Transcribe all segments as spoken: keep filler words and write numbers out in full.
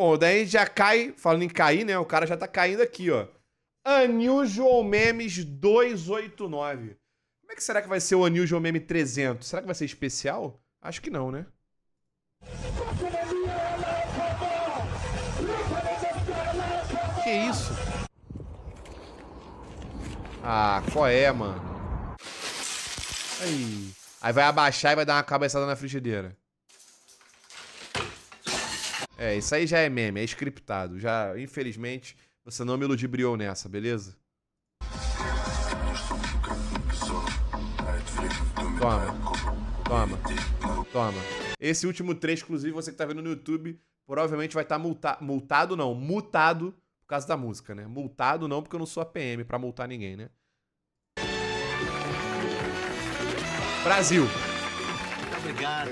Bom, daí já cai, falando em cair, né? O cara já tá caindo aqui, ó. Unusual Memes duzentos e oitenta e nove. Como é que será que vai ser o Unusual Meme trezentos? Será que vai ser especial? Acho que não, né? Que isso? Ah, qual é, mano? Aí. Aí vai abaixar e vai dar uma cabeçada na frigideira. É, isso aí já é meme, é scriptado. Já, infelizmente, você não me ludibriou nessa, beleza? Toma, toma, toma. Esse último trecho, inclusive, você que tá vendo no YouTube, provavelmente vai estar tá multa... multado, não, mutado por causa da música, né? Multado não, porque eu não sou a P M pra multar ninguém, né? Brasil! Obrigado.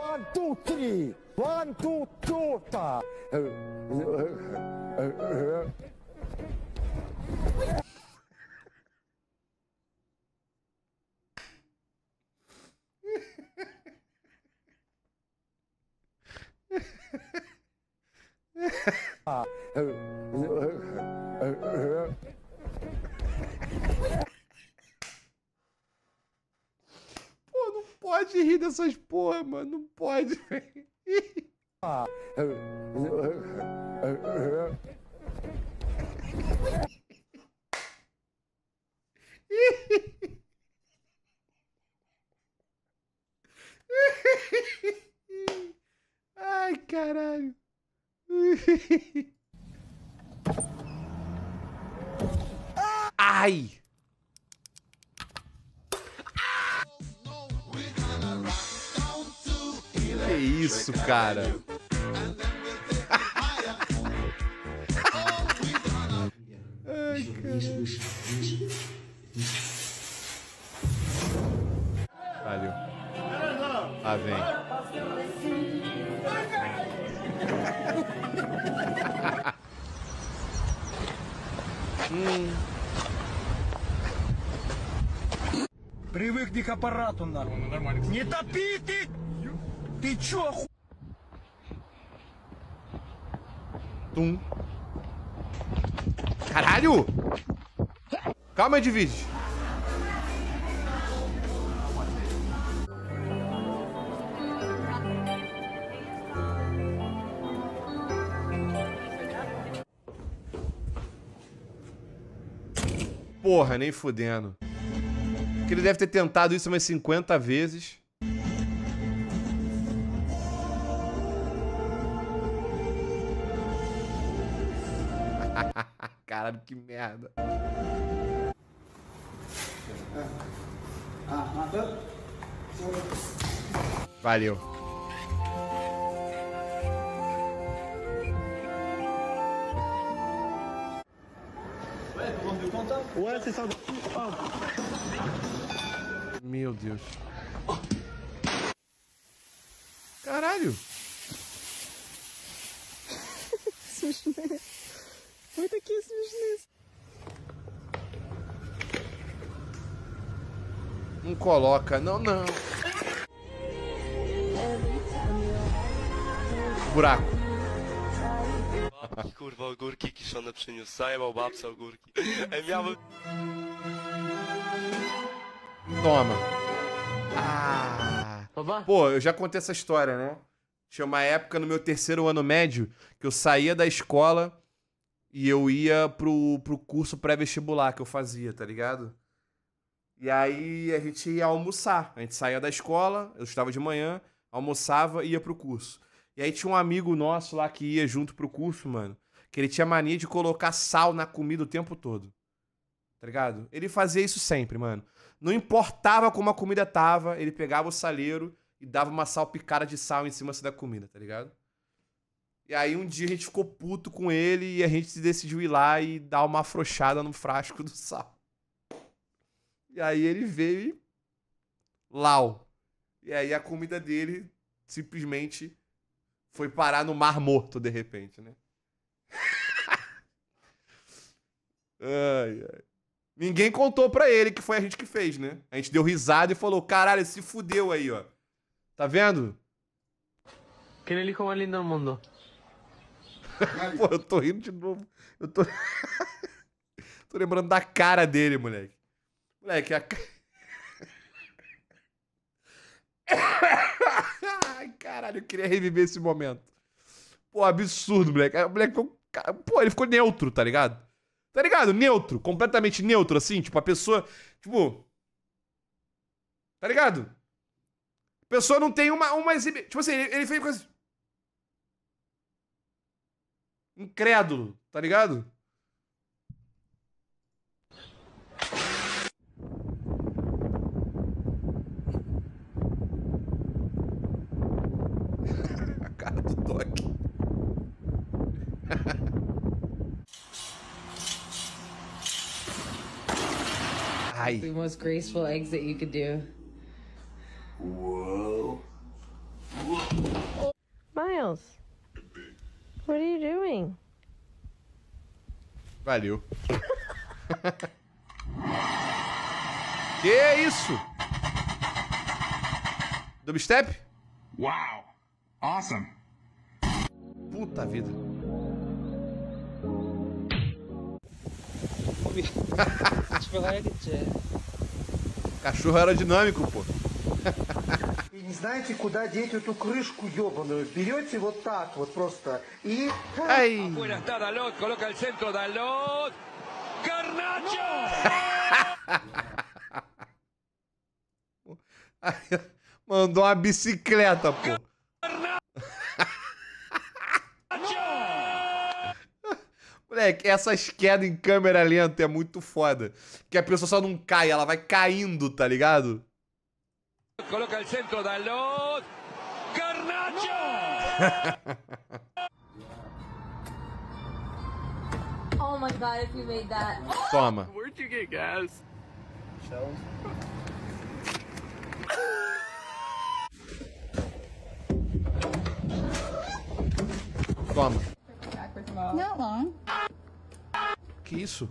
One, two, three. One, two, two, tá. Pô, não pode rir dessas porra, mano. Não pode, velho. Ai, caralho. Ai! Que isso, cara? Ai, cara. Valeu. Ah, vem. Hum. Привыкни к аппарату, нормально, нормально. Не топи ты! Ты чё, оху... Tum. Caralho! Calma aí, divide. Porra, nem fudendo. Que ele deve ter tentado isso umas cinquenta vezes. Caralho, que merda. Valeu. Ué, tu conseguiu contar? Ué, você sabe... Meu Deus. Caralho. Смешные. Вы такие смешные. Não coloca, não, não. Buraco. Babki, kurwa, ogórki kiszone przyniósł. Zajebał babce ogórki. Ej, miałem... Toma. Ah. Pô, eu já contei essa história, né? Tinha uma época no meu terceiro ano médio que eu saía da escola e eu ia pro, pro curso pré-vestibular que eu fazia, tá ligado? E aí a gente ia almoçar. A gente saía da escola, eu estudava de manhã, almoçava e ia pro curso. E aí tinha um amigo nosso lá que ia junto pro curso, mano, que ele tinha mania de colocar sal na comida o tempo todo. Tá ligado? Ele fazia isso sempre, mano. Não importava como a comida tava, ele pegava o saleiro e dava uma salpicada de sal em cima da comida, tá ligado? E aí um dia a gente ficou puto com ele e a gente decidiu ir lá e dar uma afrouxada no frasco do sal. E aí ele veio e... Lau. E aí a comida dele simplesmente foi parar no Mar Morto, de repente, né? Ai, ai. Ninguém contou pra ele que foi a gente que fez, né? A gente deu risada e falou, caralho, se fudeu aí, ó. Tá vendo? Que ele como lindo no mundo. Pô, eu tô rindo de novo. Eu tô... tô lembrando da cara dele, moleque. Moleque, a... Ai, caralho, eu queria reviver esse momento. Pô, absurdo, moleque. O moleque ficou... Pô, ele ficou neutro, tá ligado? Tá ligado? Neutro. Completamente neutro, assim. Tipo, a pessoa... Tipo... Tá ligado? A pessoa não tem uma... uma exibi... Tipo assim, ele, ele fez coisa... Incrédulo. Tá ligado? A cara do Doc. The most graceful exit you could do. Whoa. Whoa. Miles, what are you doing? Valeu. Que é isso? Dubstep? Wow. Awesome. Puta vida. Cachorro aerodinâmico, pô. Ai. Mandou uma bicicleta, pô. Moleque, essas quedas em câmera lenta é muito foda. Que a pessoa só não cai, ela vai caindo, tá ligado? Coloca o centro da luz. Carnacho! Oh my god, if you made that. Toma. Where'd you get gas? Shells. Toma. Not long. Que isso?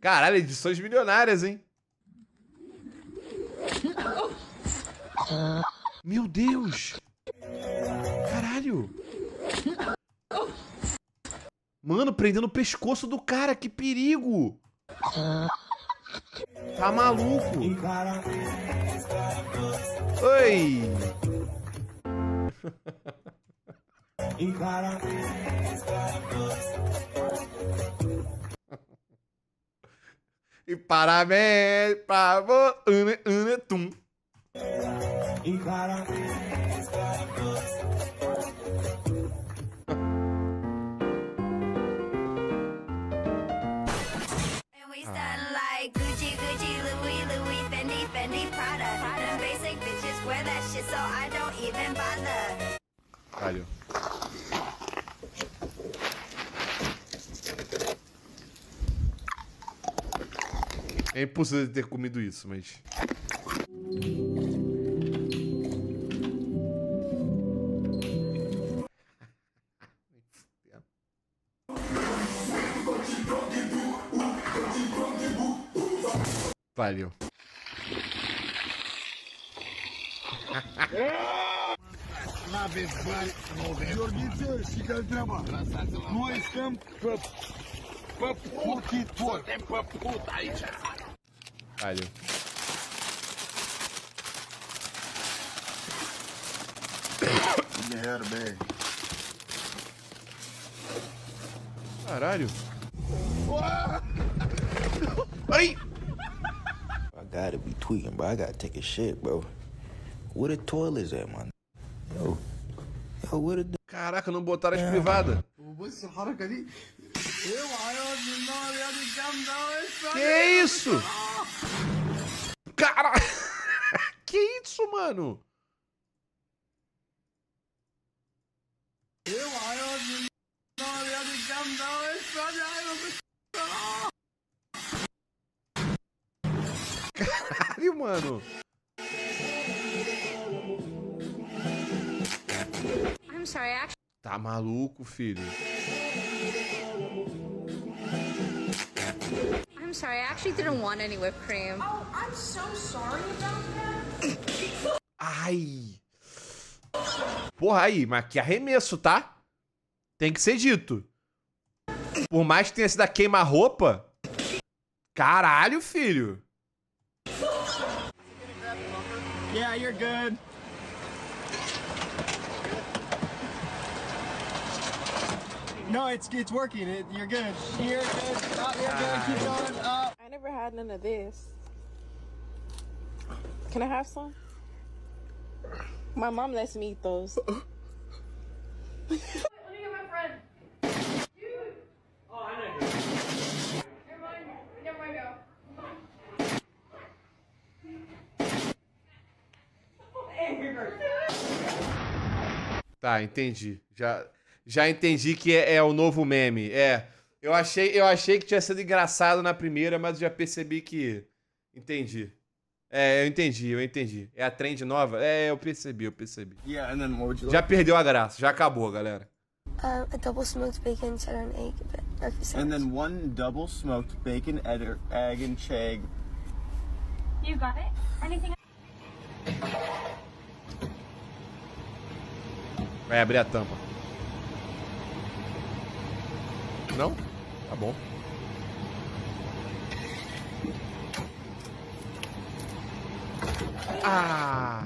Caralho, edições milionárias, hein? Meu Deus! Caralho! Mano, prendendo o pescoço do cara, que perigo! Tá maluco! Oi! E parabéns pra você, tum. Valeu. É impossível ter comido isso, mas... Valeu. Nós estamos Valeu. Caralho. Ai! I gotta be tweaking, but I gotta take a shit, bro. Where the toilet is at, mano? Yo. Yo, where the... Caraca, não botaram as privadas. Que isso? Cara, que isso, mano? Caralho, mano. I'm sorry, actually. Tá maluco, filho? I'm sorry, I actually didn't want any whipped cream. Oh, I'm so sorry about that. Ai. Porra, aí, mas que arremesso, tá? Tem que ser dito. Por mais que tenha sido a queima-roupa... Caralho, filho. Yeah, you're good. No, it's it's working. It, you're good. You're good. Up, you're good. Keep going up. I never had none of this. Can I have some? My mom lets me eat those. Let me get my friend. Dude. Oh, I know. Never mind. Never mind. Go. Tá, entendi. Já. Já entendi que é, é o novo meme. É. Eu achei, eu achei que tinha sido engraçado na primeira, mas já percebi que... Entendi. É, eu entendi, eu entendi. É a trend nova? É, eu percebi, eu percebi. Yeah, and then what would you like? Já perdeu a graça, já acabou, galera. Um, a double smoked bacon, cheddar and egg breakfast sandwich. And then one double smoked bacon, edder, egg and chegg. You got it? Anything else? Vai abrir a tampa. Não? Tá bom. Ah!